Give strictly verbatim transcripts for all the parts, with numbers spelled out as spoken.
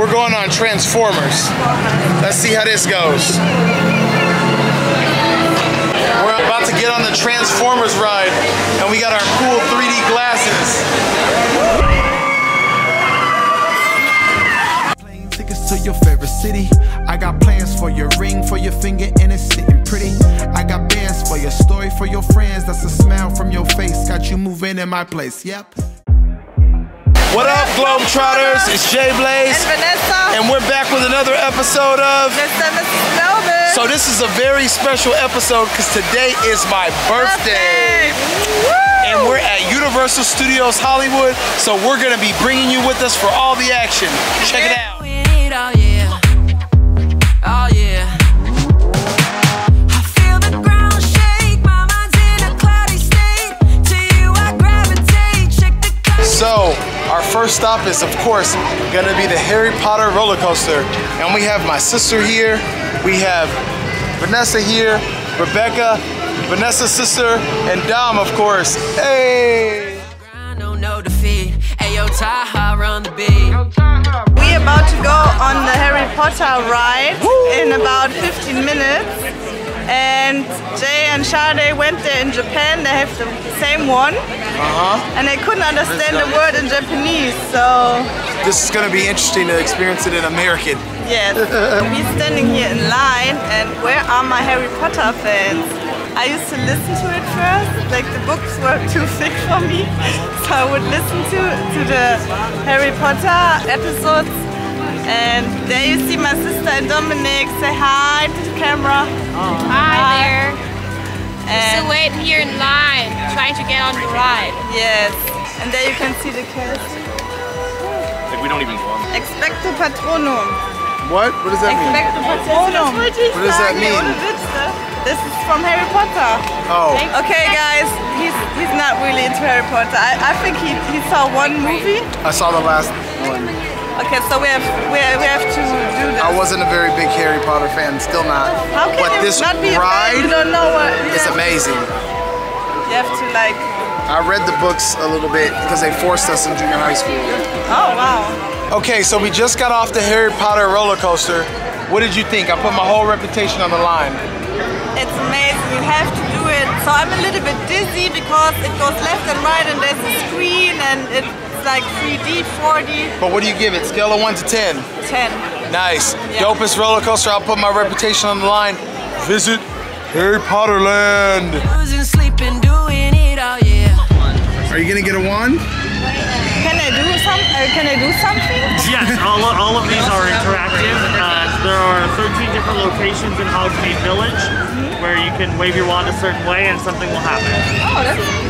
We're going on Transformers. Let's see how this goes. We're about to get on the Transformers ride, and we got our cool three D glasses. Plane tickets to your favorite city. I got plans for your ring, for your finger, and it's sitting pretty. I got bands for your story, for your friends. That's a smile from your face. Got you moving in my place. Yep. What up, Globetrotters? It's Jay Blaze and Vanessa, and we're back with another episode of Mister and Missus Melvin. So this is a very special episode because today is my birthday, birthday. And we're at Universal Studios Hollywood. So we're gonna be bringing you with us for all the action. Check it out. Oh yeah, oh yeah. So our first stop is, of course, gonna be the Harry Potter roller coaster. And we have my sister here, we have Vanessa here, Rebecca, Vanessa's sister, and Dom, of course. Hey! We're about to go on the Harry Potter ride. Woo! In about fifteen minutes. And Jay and Sade went there in Japan, they have the same one, uh-huh. and they couldn't understand the word in Japanese, so... This is going to be interesting to experience it in American. Yes, we're standing here in line, and where are my Harry Potter fans? I used to listen to it first, like the books were too thick for me, so I would listen to, to the Harry Potter episodes. And there you see my sister and Dominic. Say hi to the camera. Oh. Hi, hi there. We're still waiting here in line, trying to get on the ride. Yes. And there you can see the cast. Like we don't even go on. Expecto Patronum. What? What does that mean? Expecto Patronum. What does that mean? This is from Harry Potter. Oh. Okay, guys. He's he's not really into Harry Potter. I I think he he saw one movie. I saw the last one. Okay, so we have we have, we have to do this. I wasn't a very big Harry Potter fan, still not. How can but you this not be ride, a fan? You don't know what. It's amazing. You have to like. I read the books a little bit because they forced us in junior high school. Oh wow. Okay, so we just got off the Harry Potter roller coaster. What did you think? I put my whole reputation on the line. It's amazing. You have to do it. So I'm a little bit dizzy because it goes left and right, and there's a screen, and it. Like three D, four D. But what do you give it? Scale of one to ten? ten. Nice. Yeah. Dopest roller coaster. I'll put my reputation on the line. Visit Harry Potter Land. Are you gonna get a wand? Can I do something? Uh, can I do something? Yes. All of, all of these are interactive. Uh, there are thirteen different locations in Hogsmeade Village mm-hmm. where you can wave your wand a certain way and something will happen. Oh, that's cool.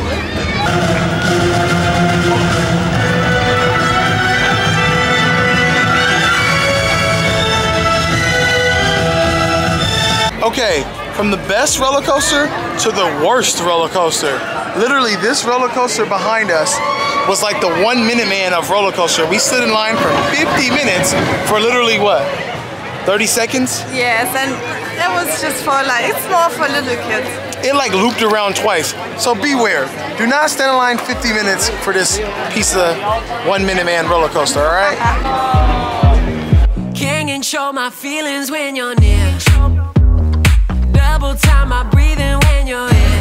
Okay, from the best roller coaster to the worst roller coaster. Literally, this roller coaster behind us was like the one minute man of roller coaster. We stood in line for fifty minutes for literally what? thirty seconds? Yes, and that was just for like, it's more for little kids. It like looped around twice. So beware, do not stand in line fifty minutes for this piece of one minute man roller coaster, all right? Can't show my feelings when you're near. Double time I breathe in when you're in.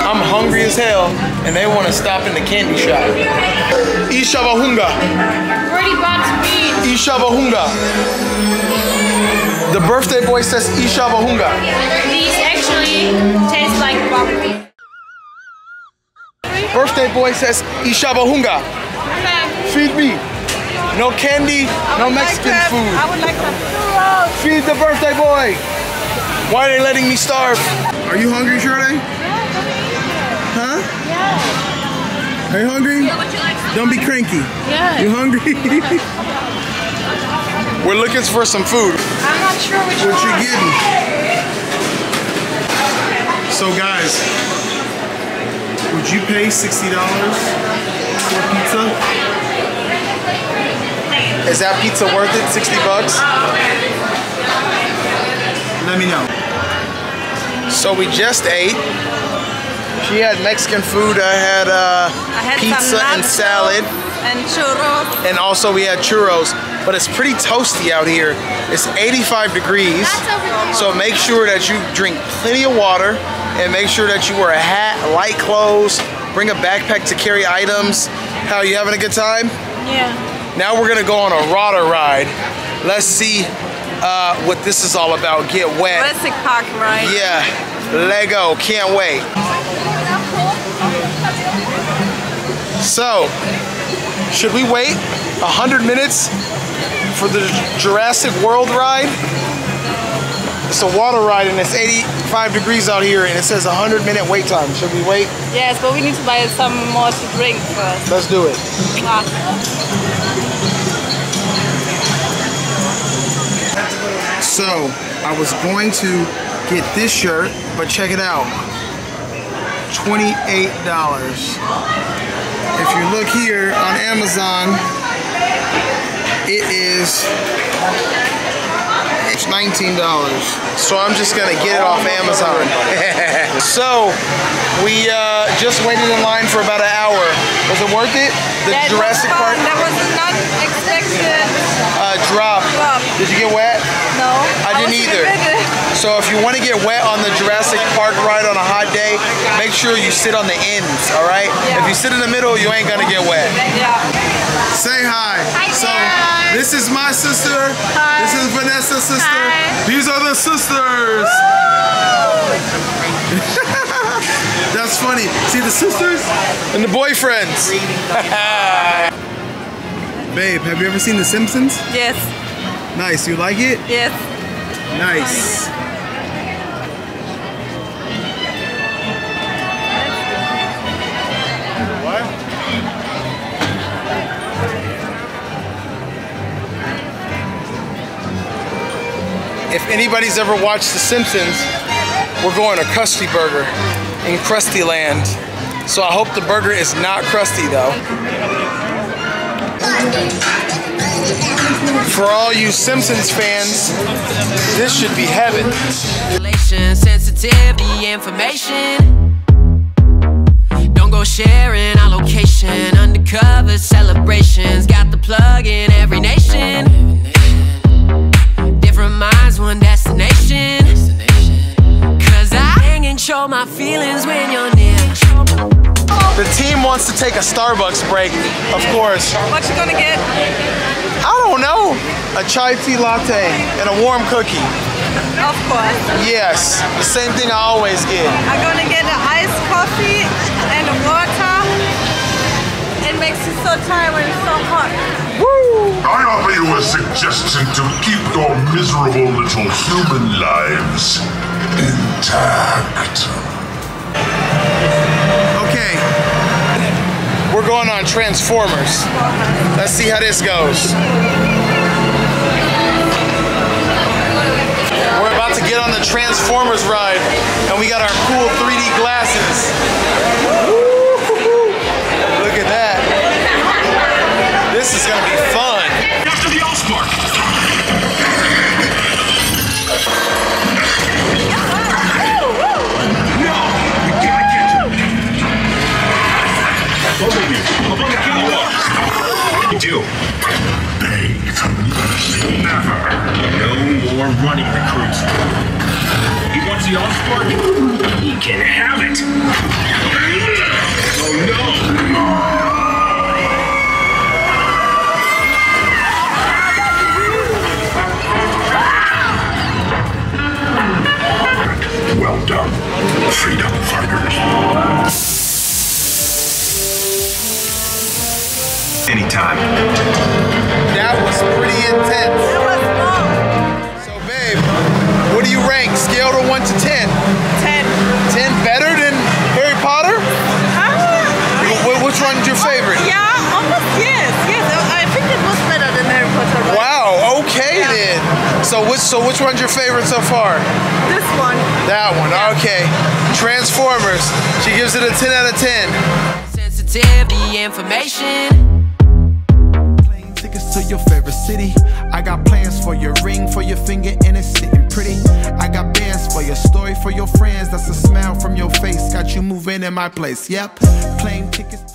I'm hungry as hell, and they want to stop in the candy shop. Ishabahunga. Pretty box beat. Ishabahunga. The birthday boy says Ishabahunga. These actually taste like bubble. Birthday boy says Ishabahunga. Feed me. No candy, no Mexican like food. I would like some churros. Feed the birthday boy. Why are they letting me starve? Are you hungry, Sade? Yeah, huh? Yeah. Are you hungry? Yeah, would you like some Don't be cranky. Yeah. You hungry? We're looking for some food. I'm not sure which one. What you getting? So guys, would you pay sixty dollars for pizza? Is that pizza worth it? sixty bucks? Let me know. So we just ate. She had Mexican food. I had uh I had pizza some and salad. And churros. And also we had churros. But it's pretty toasty out here. It's eighty-five degrees. So make sure that you drink plenty of water and make sure that you wear a hat, light clothes, bring a backpack to carry items. How, you having a good time? Yeah. Now we're gonna go on a water ride. Let's see uh, what this is all about. Get wet. Jurassic Park ride. Yeah, Lego, can't wait. So, should we wait one hundred minutes for the Jurassic World ride? It's a water ride and it's eighty-five degrees out here and it says one hundred minute wait time. Should we wait? Yes, but we need to buy some more to drink first. Let's do it. Ah. So, I was going to get this shirt, but check it out. twenty-eight dollars. If you look here on Amazon, it is it's nineteen dollars. So I'm just gonna get it off Amazon. So we uh, just waited in line for about an hour. Was it worth it? The yeah, Jurassic Park? That was not expected. Uh, drop. drop. Did you get wet? No. I, I didn't either. So if you want to get wet on the Jurassic Park ride on a hot day, make sure you sit on the ends. All right. Yeah. If you sit in the middle, you ain't gonna get wet. Yeah. Say hi. Hi, so Dad. This is my sister. Hi. This is Vanessa's sister. Hi. These are the sisters. That's funny. See the sisters and the boyfriends. Babe, have you ever seen The Simpsons? Yes. Nice. You like it? Yes. Nice. What? If anybody's ever watched The Simpsons, we're going to Krusty Burger in Krusty Land. So I hope the burger is not crusty though. For all you Simpsons fans, this should be heaven. Relation, sensitivity, information. Don't go sharing our location. Undercover celebrations. Got the plug in every nation. Minds, one destination. Cause I can't show my feelings when you're near. The team wants to take a Starbucks break, of course. What you gonna get? I don't know. A chai tea latte and a warm cookie. Of course. Yes, the same thing I always get. I'm gonna get an iced coffee and a water. It makes you so tired when it's so hot. I offer you a suggestion to keep your miserable little human lives intact. Okay, we're going on Transformers. Let's see how this goes. We're about to get on the Transformers ride, and we got our cool three D glasses. Look at that. This is gonna be fun. After the Allspark. No, we gotta get you. I'm gonna kill you all. You do. Beg for mercy. Never. No more running recruits. He wants the Allspark. He can have it. Oh no. Well done, freedom fighters. Anytime. That was pretty intense. It was fun. So babe, what do you rank? Scale to one to ten? Ten. Ten better than Harry Potter? Uh, Which one's your favorite? Oh, yeah, almost yes. Yes, I think it was better than Harry Potter. Wow, okay yeah. then. So which, so which one's your favorite so far? This one. That one, okay. Transformers. She gives it a ten out of ten. Sensitivity information. Plane tickets to your favorite city. I got plans for your ring, for your finger, and it's sitting pretty. I got bands for your story, for your friends. That's a smile from your face. Got you moving in my place, yep. Plane tickets.